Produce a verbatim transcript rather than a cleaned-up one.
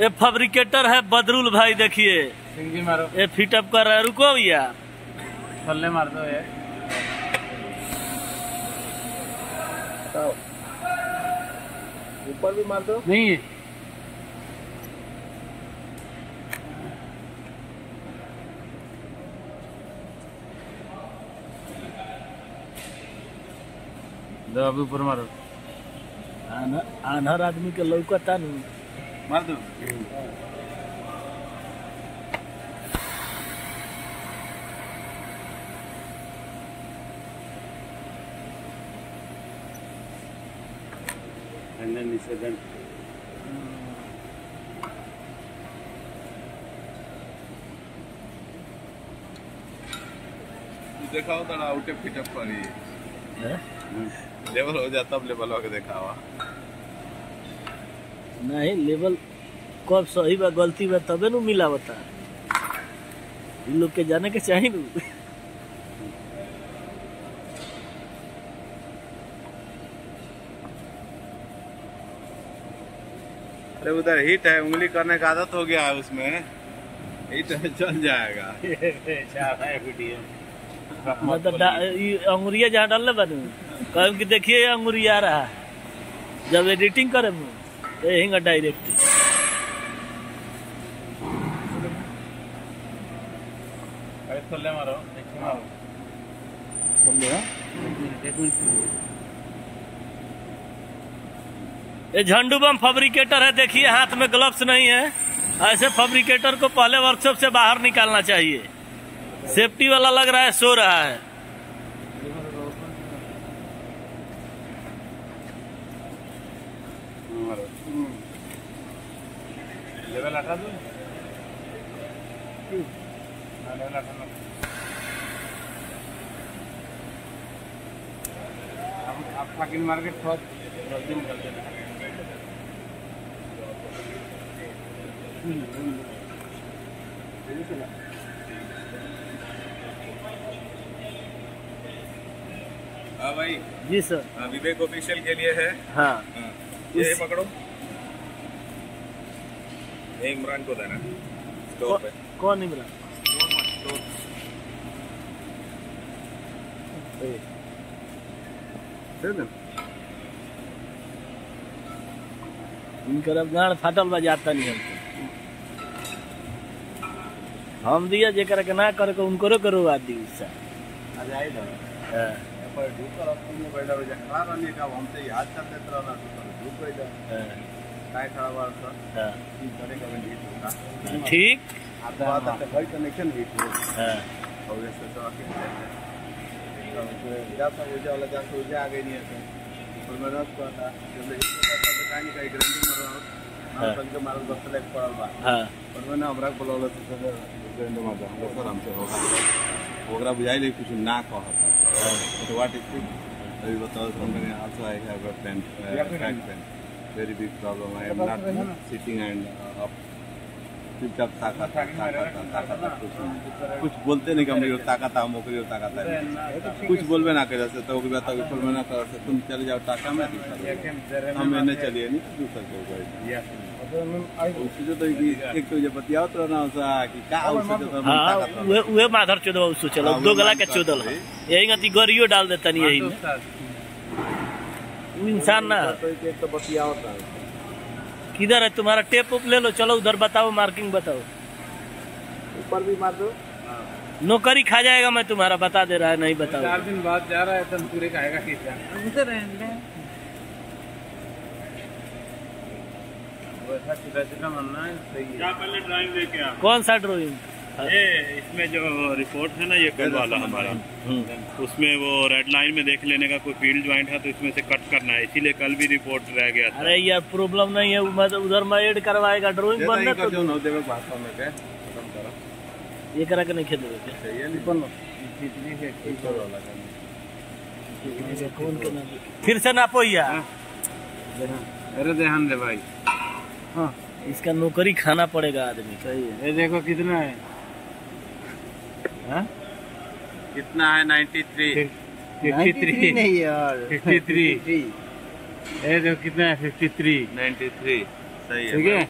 ये फैब्रिकेटर है बदरुल भाई, देखिए सिंगी मारो, ये फिटअप कर रहा है। रुको भैया फल्ले मार दो ये। ऊपर भी मार दो। नहीं अभी ऊपर मारो। आन्हर आदमी के लौकता नहीं, मार दो। देखा होता ना आउटे फिटअप पर ही लेवल हो जाता। अब लेवल होकर देखा हुआ नहीं, लेवल कब सही बा गलती बा तबे न मिला बता। इन लोग के जाने के चाहिए न। अरे उधर हिट है, उंगली करने का आदत हो गया है उसमें, हिट चल जाएगा। मतलब अंगुरिया जहाँ डालने बनू कि देखिए अंगुरिया रहा है, जब एडिटिंग करे तो यही डायरेक्ट। अरे मारो, ये झंडू बम फैब्रिकेटर है, देखिए हाथ में ग्लव्स नहीं है। ऐसे फैब्रिकेटर को पहले वर्कशॉप से बाहर निकालना चाहिए। सेफ्टी वाला लग रहा है, सो रहा है। लेवल हटा दो। लेवल हटा दो। आप फाकिन मार के थोड़ा जल्दी निकल देना। हाँ भाई जी सर, विवेक ऑफिशियल के लिए है। हाँ, हाँ। ये पकड़ो, इमरान को देना। स्टोर पे कौन इमरान? स्टोर मत स्टोर दे दो। इनकर अब गाड़ फाटल बजाता नहीं हमको। हम दिया जेकर के ना करके उनको करो आदि सा आ जाए ना। हां पर ढूंढकर अब तुमने बैठा हो जा खड़ा रहने का, हमसे याद कर देते रहो ना। ढूंढ के जा काय खड़ा हुआ सर। हां ये करे का हिट होगा, ठीक आप बात है भाई कनेक्शन हिट हो। हां और ऐसे तो आके जा सब हो जा लगा तो जा आगे नहीं है। पर मैं रात को था जब हिट होता था कहानी का ग्राइंडिंग मार रहा हम संग मारल बस लाइक पड़ल बा। हां पर मैंने हमरा बोलौला तो ग्राइंडिंग मार रहा सर हमसे होगा ओकरा बुझाई ले कुछ ना कहता। तो व्हाट इज इट? अभी बताओ company also I have a pain pain very big problem. I am not sitting and up चुपचाप ताका ताका ताका कुछ बोलते नहीं हम लोग ताका ता हम ओकरी ताका ता कुछ बोलबे ना करे से तो ओकरी बात के फॉलो ना कर से तुम चले जाओ ताका में हम मैंने चलिए नहीं दूसरा को गए। यस उससे तो एक तो जब बतियाओ तो ना सा कि का उससे तो हम ताका ता वे वे माधर चोदो उससे चलो दो गला के चोदल यही गति गरियो डाल देता नहीं यही में इंसान ना। तो बतियाओ ता किधर है तुम्हारा? टेप उप ले लो, चलो उधर बताओ, मार्किंग बताओ। ऊपर भी मार दो। नौकरी खा जाएगा मैं तुम्हारा, बता दे रहा है। नहीं बताओ, चार दिन बाद जा रहा है तो पूरे खाएगा कितना। कौन सा ड्राइंग? इसमें जो रिपोर्ट है ना ये कल वाला हमारा, उसमें वो रेड लाइन में देख लेने का कोई फील्ड ज्वाइंट है तो इसमें से कट करना है, इसीलिए कल भी रिपोर्ट रह गया था। अरे यार प्रॉब्लम नहीं है, मतलब उधर मैं ऐड करवाएगा ड्राइंग बनना तो जो न देवे भाषा में के खत्म करा ये करा के नहीं खेल रहे सही है। निपन इतनी है एक और वाला का कौन के ना फिर से नापो या। अरे ध्यान दे भाई, हां इसका नौकरी खाना पड़ेगा आदमी। सही है, ये देखो कितना है। हाँ? कितना है? तिरानवे। तिरानवे नहीं यार, तिरानवे। ये देखो कितना है, तिरानवे। तिरानवे सही है।